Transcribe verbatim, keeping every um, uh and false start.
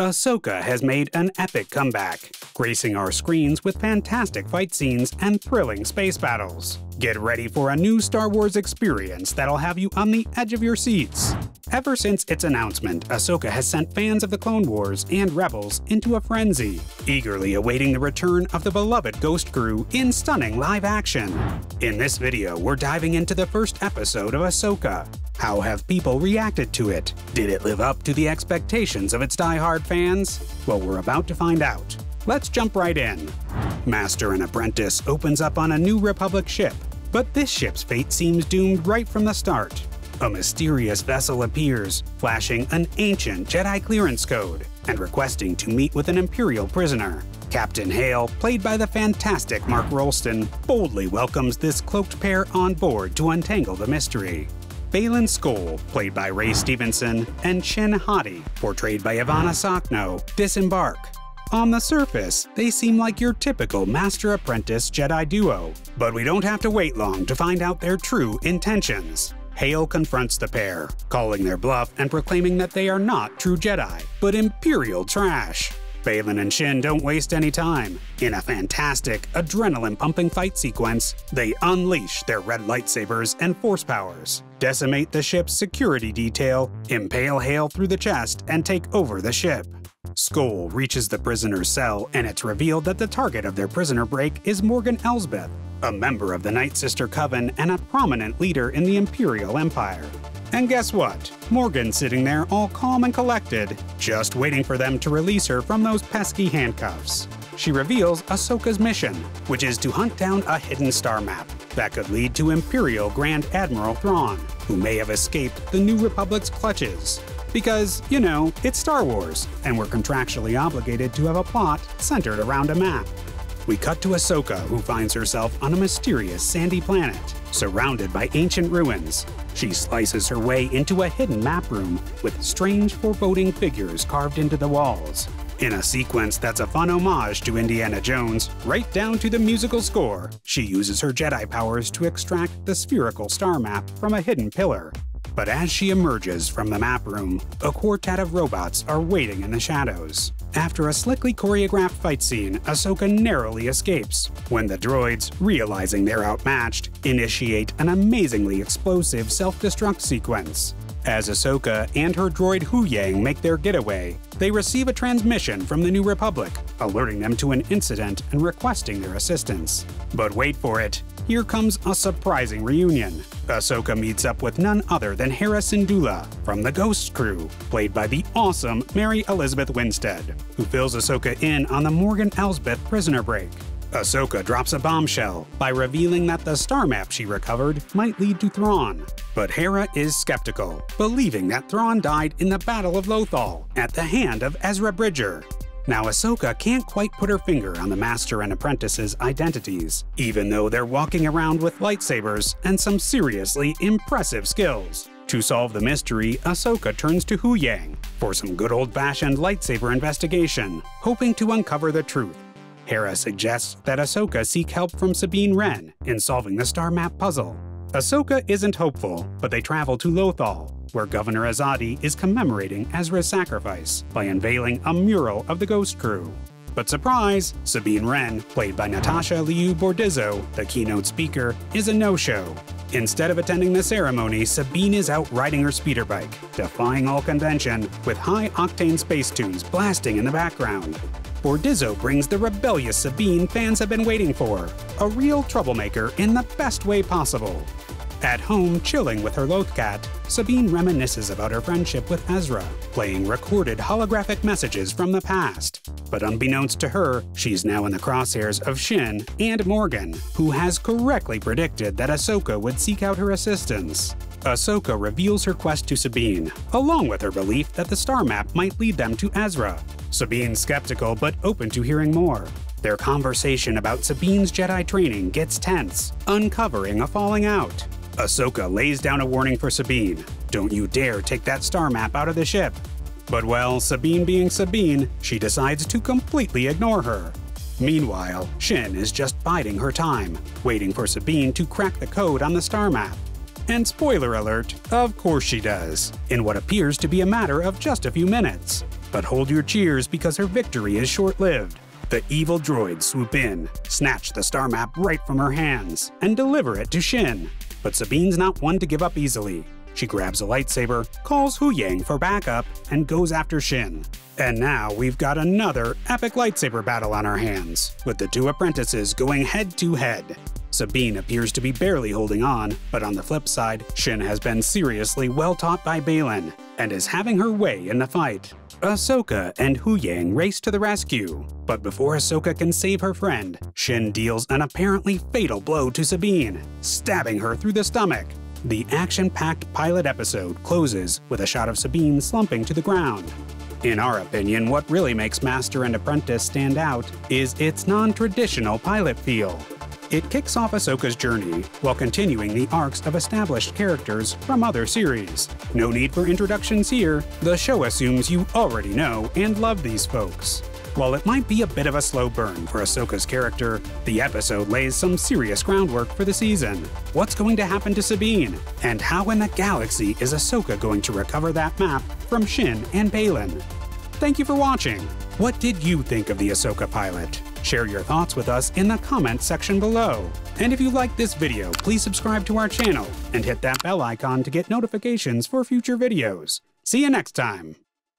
Ahsoka has made an epic comeback, gracing our screens with fantastic fight scenes and thrilling space battles. Get ready for a new Star Wars experience that'll have you on the edge of your seats. Ever since its announcement, Ahsoka has sent fans of The Clone Wars and Rebels into a frenzy, eagerly awaiting the return of the beloved Ghost crew in stunning live action. In this video, we're diving into the first episode of Ahsoka. How have people reacted to it? Did it live up to the expectations of its die-hard fans? Well, we're about to find out. Let's jump right in. Master and Apprentice opens up on a New Republic ship, but this ship's fate seems doomed right from the start. A mysterious vessel appears, flashing an ancient Jedi clearance code and requesting to meet with an Imperial prisoner. Captain Hale, played by the fantastic Mark Rolston, boldly welcomes this cloaked pair on board to untangle the mystery. Baylan Skoll, played by Ray Stevenson, and Shin Hati, portrayed by Ivana Sokno, disembark. On the surface, they seem like your typical Master-Apprentice Jedi duo, but we don't have to wait long to find out their true intentions. Hale confronts the pair, calling their bluff and proclaiming that they are not true Jedi, but Imperial trash. Baylan and Shin don't waste any time. In a fantastic, adrenaline-pumping fight sequence, they unleash their red lightsabers and force powers, decimate the ship's security detail, impale Hale through the chest, and take over the ship. Skoll reaches the prisoner's cell, and it's revealed that the target of their prisoner break is Morgan Elsbeth, a member of the Nightsister Coven and a prominent leader in the Imperial Empire. And guess what? Morgan's sitting there all calm and collected, just waiting for them to release her from those pesky handcuffs. She reveals Ahsoka's mission, which is to hunt down a hidden star map that could lead to Imperial Grand Admiral Thrawn, who may have escaped the New Republic's clutches. Because, you know, it's Star Wars, and we're contractually obligated to have a plot centered around a map. We cut to Ahsoka, who finds herself on a mysterious sandy planet, surrounded by ancient ruins. She slices her way into a hidden map room with strange foreboding figures carved into the walls. In a sequence that's a fun homage to Indiana Jones, right down to the musical score, she uses her Jedi powers to extract the spherical star map from a hidden pillar. But as she emerges from the map room, a quartet of robots are waiting in the shadows. After a slickly choreographed fight scene, Ahsoka narrowly escapes, when the droids, realizing they're outmatched, initiate an amazingly explosive self-destruct sequence. As Ahsoka and her droid Huyang make their getaway, they receive a transmission from the New Republic, alerting them to an incident and requesting their assistance. But wait for it. Here comes a surprising reunion. Ahsoka meets up with none other than Hera Syndulla from the Ghost crew, played by the awesome Mary Elizabeth Winstead, who fills Ahsoka in on the Morgan Elsbeth prisoner break. Ahsoka drops a bombshell by revealing that the star map she recovered might lead to Thrawn. But Hera is skeptical, believing that Thrawn died in the Battle of Lothal at the hand of Ezra Bridger. Now, Ahsoka can't quite put her finger on the Master and Apprentice's identities, even though they're walking around with lightsabers and some seriously impressive skills. To solve the mystery, Ahsoka turns to Huyang for some good old-fashioned lightsaber investigation, hoping to uncover the truth. Hera suggests that Ahsoka seek help from Sabine Wren in solving the star map puzzle. Ahsoka isn't hopeful, but they travel to Lothal, where Governor Azadi is commemorating Ezra's sacrifice by unveiling a mural of the Ghost crew. But surprise, Sabine Wren, played by Natasha Liu Bordizzo, the keynote speaker, is a no-show. Instead of attending the ceremony, Sabine is out riding her speeder bike, defying all convention, with high-octane space tunes blasting in the background. Bordizzo brings the rebellious Sabine fans have been waiting for, a real troublemaker in the best way possible. At home, chilling with her Lothcat, Sabine reminisces about her friendship with Ezra, playing recorded holographic messages from the past. But unbeknownst to her, she's now in the crosshairs of Shin and Morgan, who has correctly predicted that Ahsoka would seek out her assistance. Ahsoka reveals her quest to Sabine, along with her belief that the star map might lead them to Ezra. Sabine's skeptical but open to hearing more. Their conversation about Sabine's Jedi training gets tense, uncovering a falling out. Ahsoka lays down a warning for Sabine. Don't you dare take that star map out of the ship. But well, Sabine being Sabine, she decides to completely ignore her. Meanwhile, Shin is just biding her time, waiting for Sabine to crack the code on the star map. And spoiler alert, of course she does, in what appears to be a matter of just a few minutes. But hold your cheers because her victory is short-lived. The evil droids swoop in, snatch the star map right from her hands, and deliver it to Shin. But Sabine's not one to give up easily. She grabs a lightsaber, calls Huyang for backup, and goes after Shin. And now we've got another epic lightsaber battle on our hands, with the two apprentices going head-to-head. Sabine appears to be barely holding on, but on the flip side, Shin has been seriously well taught by Baylan, and is having her way in the fight. Ahsoka and Huyang race to the rescue, but before Ahsoka can save her friend, Shin deals an apparently fatal blow to Sabine, stabbing her through the stomach. The action-packed pilot episode closes with a shot of Sabine slumping to the ground. In our opinion, what really makes Master and Apprentice stand out is its non-traditional pilot feel. It kicks off Ahsoka's journey while continuing the arcs of established characters from other series. No need for introductions here, the show assumes you already know and love these folks. While it might be a bit of a slow burn for Ahsoka's character, the episode lays some serious groundwork for the season. What's going to happen to Sabine? And how in the galaxy is Ahsoka going to recover that map from Shin and Baylan? Thank you for watching! What did you think of the Ahsoka pilot? Share your thoughts with us in the comments section below. And if you liked this video, please subscribe to our channel and hit that bell icon to get notifications for future videos. See you next time!